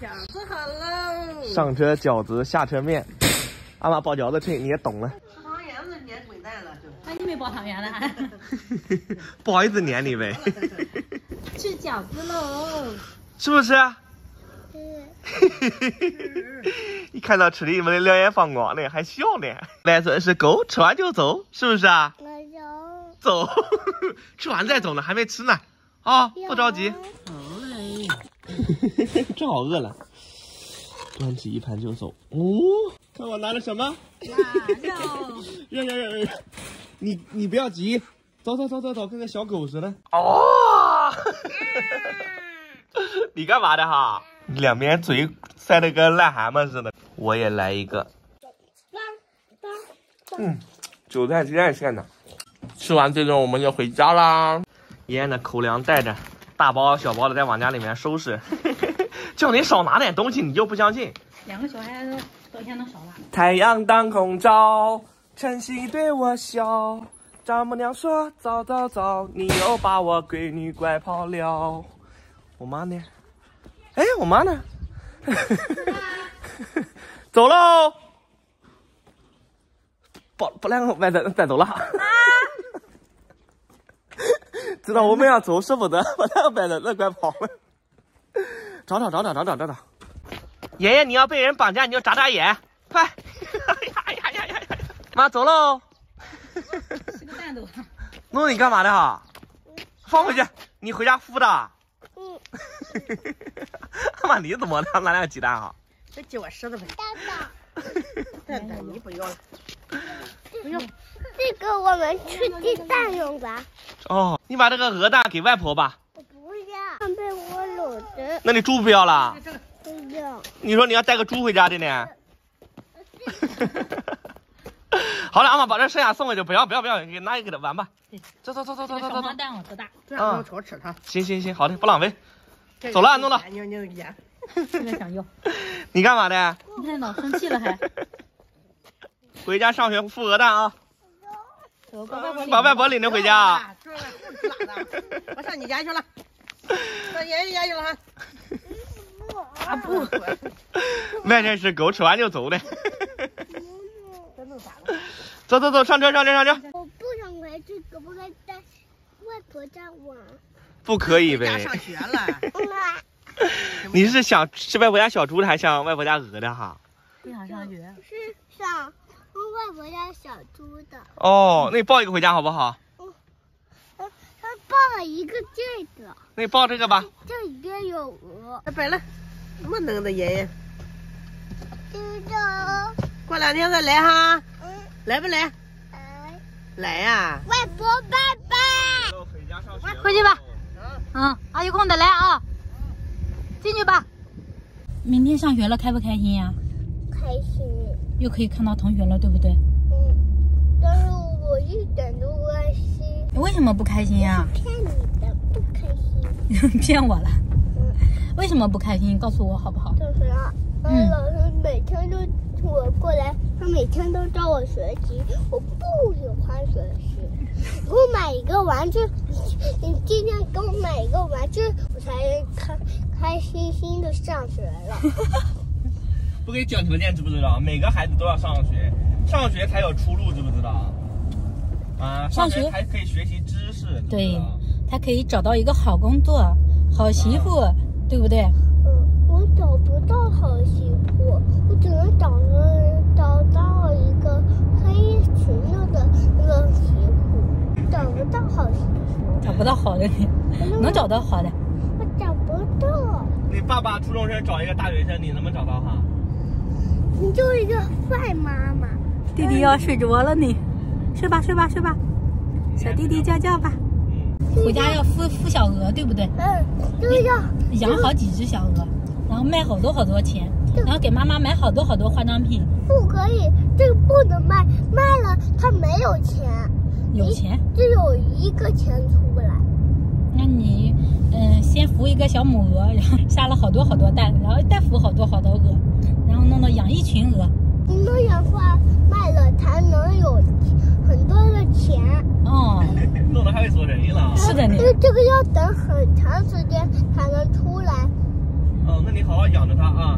饺子好喽！上车饺子，下车面。阿妈包饺子，这你也懂了。吃汤圆子年滚蛋了就。那、啊、你没包汤圆了？不好意思撵你呗。吃饺子喽！吃不吃？一看到吃的，你们两眼放光的，还笑呢。外孙是狗，吃完就走，是不是啊？走，吃完再走呢，还没吃呢。啊、哦，不着急。正好饿了，端起一盘就走。哦，看我拿了什么？热！你不要急，走，跟个小狗似的。哦，你干嘛的哈？两边嘴塞的跟癞蛤蟆似的。我也来一个。嗯，韭菜鸡蛋馅的。吃完这顿我们就回家啦。爷爷的口粮带着。大包小包的再往家里面收拾，叫你少拿点东西你就不相信。两个小孩子昨天能少了。太阳当空照，晨曦对我笑。丈母娘说早，你又把我闺女拐跑了。我妈呢？哎，我妈呢？走喽！不两个外带带走了。知道我们要走，舍不得，把那摆的那拐跑了。找。爷爷，你要被人绑架，你就眨眼，快！呀！妈，走喽。吃个蛋都。弄你干嘛的哈？放回去，你回家孵的。嗯。妈，你怎么了？拿两鸡蛋哈？这鸡我吃的呗。蛋你不要了。不用。这个我们吃鸡蛋用吧。哦，你把这个鹅蛋给外婆吧。我不要，被我搂着。那你猪不要了？不要。你说你要带个猪回家的呢？好了，阿妈把这剩下送回去，不要，给拿一个给它玩吧。走。小黄蛋我多大？这样能吃它。行，好的，不浪费。走了，弄了。你想要？你干嘛的？你看老生气了还。回家上学孵鹅蛋啊。把外婆领着回家啊！我上你家去了，上爷爷家去了哈。啊不，外面是狗，吃完就走的。走，上车。我不想回去，可不可以在外婆家玩？不可以呗。上学了。你是想吃外婆家小猪的，还是想外婆家鹅的哈？不想上学。是想。外婆家小猪的哦，那你抱一个回家好不好？他抱了一个这个，那你抱这个吧。这里边有鹅。摆了，没能的爷爷。知道。过两天再来哈。来不来？来呀。外婆拜拜。回去吧。嗯，啊，有空再来啊。进去吧。明天上学了，开不开心呀？开心。又可以看到同学了，对不对？嗯，但是我一点都不开心。为什么不开心呀？骗你的，不开心。骗我了？嗯。为什么不开心？你告诉我好不好？就是啊，老师每天都我过来，他每天都教我学习，我不喜欢学习。给我买一个玩具，你今天给我买一个玩具，我才开心的上学了。不给讲条件，知不知道？每个孩子都要上学，上学才有出路，知不知道？啊，上学还可以学习知识，对，他可以找到一个好工作、好媳妇，啊、对不对？嗯，我找不到好媳妇，我只能找到一个黑裙子的那媳妇，找不到好媳妇，找不到好的，能找到好的？我找不到。你爸爸初中生找一个大学生，你能不能找到哈？你就是一个坏妈妈。弟弟要睡着了你，睡吧。小弟弟叫吧。嗯。回家要孵小鹅，对不对？嗯，对呀。养好几只小鹅，然后卖好多钱，然后给妈妈买好多化妆品。不可以，这个不能卖，卖了他没有钱。有钱？只有一个钱出不来。那你，先孵一个小母鹅，然后下了好多蛋，然后再孵好多鹅。然后弄到养一群鹅，你那样话卖了才能有很多的钱哦。弄得还会做生意了，是的呢。这个要等很长时间才能出来，那你好好养着它啊。